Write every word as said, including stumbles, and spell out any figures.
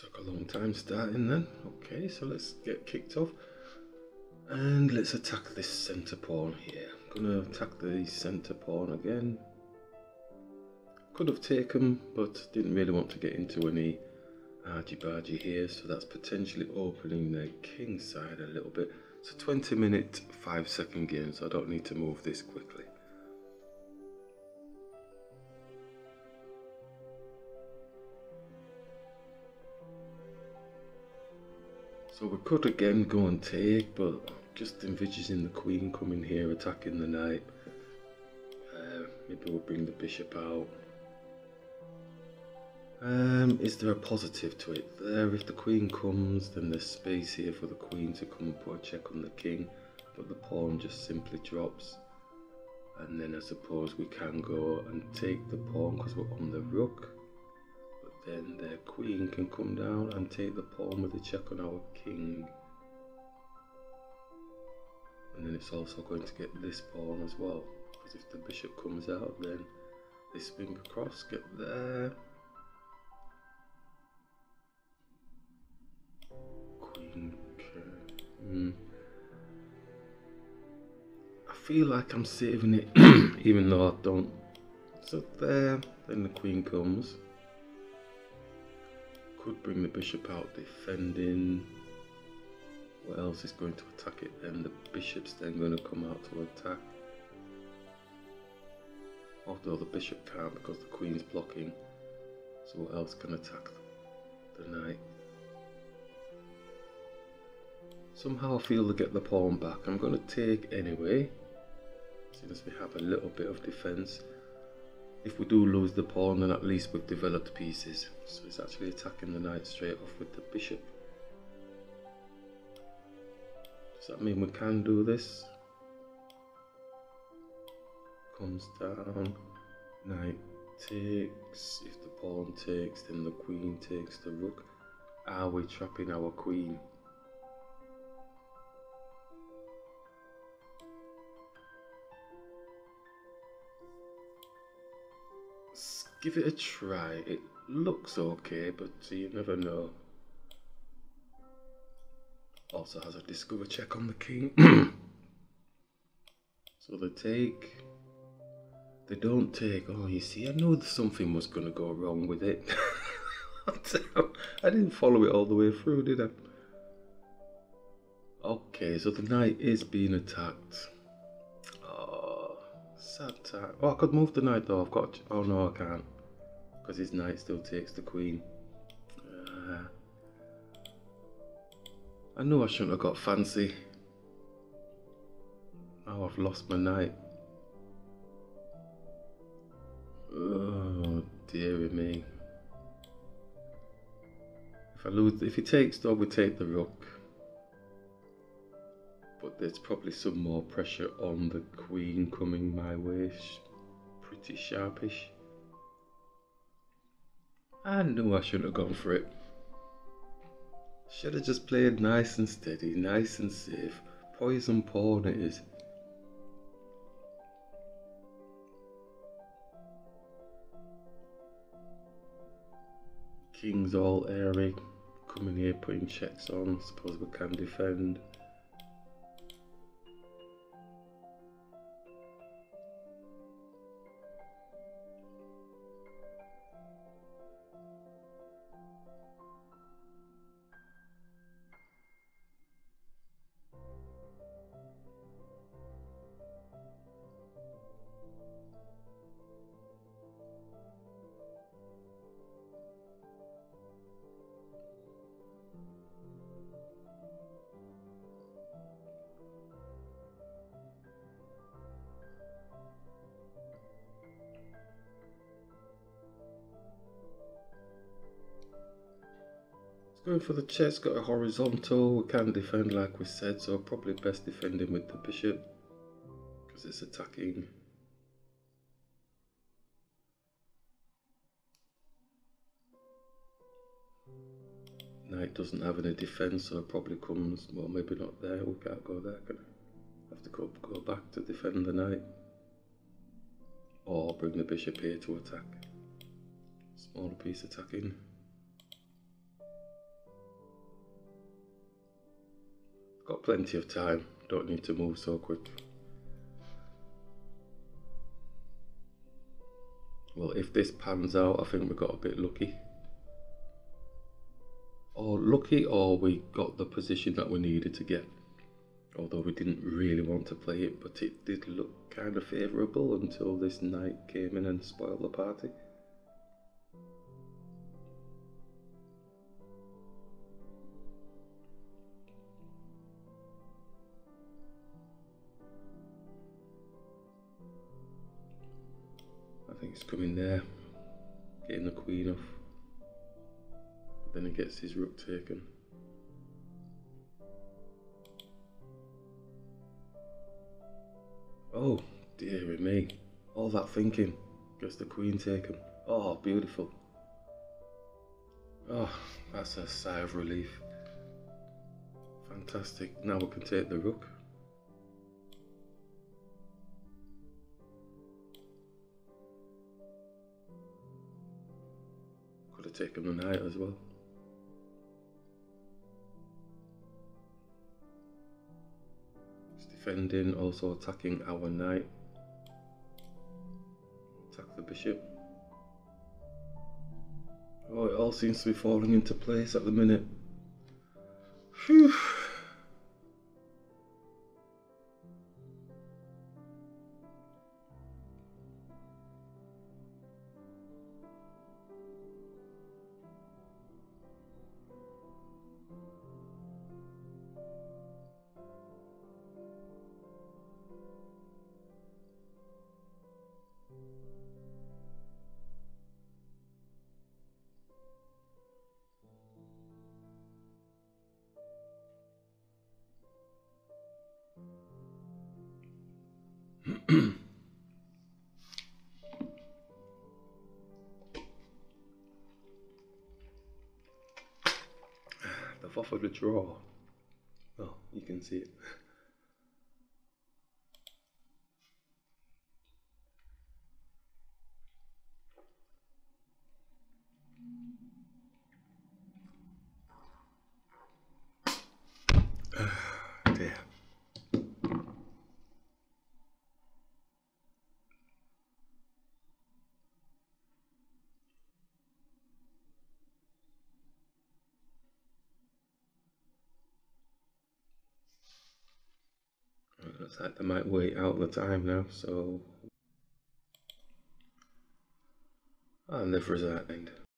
took a long time starting then. Okay, so let's get kicked off. And let's attack this centre pawn here. I'm going to attack the centre pawn again. Could have taken, but didn't really want to get into any argy-bargy here. So that's potentially opening the king side a little bit. It's a twenty minute, five second game, so I don't need to move this quickly. So we could again go and take, but just envisaging the queen coming here, attacking the knight. Uh, maybe we'll bring the bishop out. Um, is there a positive to it there? If the queen comes, then there's space here for the queen to come and put a check on the king, but the pawn just simply drops. And then I suppose we can go and take the pawn because we're on the rook. Then the queen can come down and take the pawn with a check on our king. And then it's also going to get this pawn as well, because if the bishop comes out, then they swing across, get there. Queen, okay. Mm. I feel like I'm saving it, even though I don't. So there, then the queen comes. Could bring the bishop out defending. What else is going to attack it then? The bishop's then going to come out to attack. Although the bishop can't because the queen's blocking. So what else can attack the knight? Somehow I feel they get the pawn back. I'm going to take anyway. Since we have a little bit of defense. If we do lose the pawn, then at least we've developed pieces. So it's actually attacking the knight straight off with the bishop. Does that mean we can do this? Comes down, knight takes. If the pawn takes, then the queen takes the rook. Are we trapping our queen? Give it a try. It looks okay, but you never know. Also has a discover check on the king. So they take. They don't take. Oh, you see, I knew something was going to go wrong with it. I didn't follow it all the way through, did I? Okay, so the knight is being attacked. Sad time. Oh, I could move the knight though. I've got. To, oh no, I can't, because his knight still takes the queen. Uh, I knew I shouldn't have got fancy. Now I've lost my knight. Oh dearie me. If I lose, if he takes though, we take the rook. But there's probably some more pressure on the queen coming my way, pretty sharpish. I knew I shouldn't have gone for it. Should have just played nice and steady, nice and safe. Poison pawn it is. King's all airy, coming here putting checks on, suppose we can defend. Going for the chess, got a horizontal, we can defend like we said, so probably best defending with the bishop, because it's attacking. Knight doesn't have any defense, so it probably comes, well maybe not there, we can't go there, can I? Have to go, go back to defend the knight. Or bring the bishop here to attack. Smaller piece attacking. Got plenty of time, don't need to move so quick. Well, if this pans out, I think we got a bit lucky. Or lucky, or we got the position that we needed to get. Although we didn't really want to play it, but it did look kind of favourable until this knight came in and spoiled the party. I think it's coming there, getting the queen off. Then he gets his rook taken. Oh, dearie me. All that thinking. Gets the queen taken. Oh, beautiful. Oh, that's a sigh of relief. Fantastic. Now we can take the rook. Could have taken the knight as well. Defending, also attacking our knight. Attack the bishop. Oh, it all seems to be falling into place at the minute. Phew. I've offered a draw. Oh, you can see it. Looks like they might wait out the time now, so... and they've resigned.